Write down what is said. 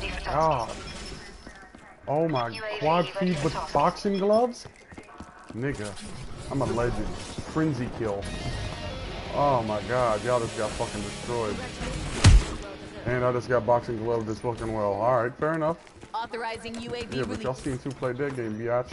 my god. Oh my quad feed with boxing gloves? Nigga, I'm a legend. Frenzy kill. Oh my god, y'all just got fucking destroyed. And I just got boxing gloves this fucking well. Alright, fair enough. Authorizing UAV. Yeah, but y'all seen who played that game, biatch.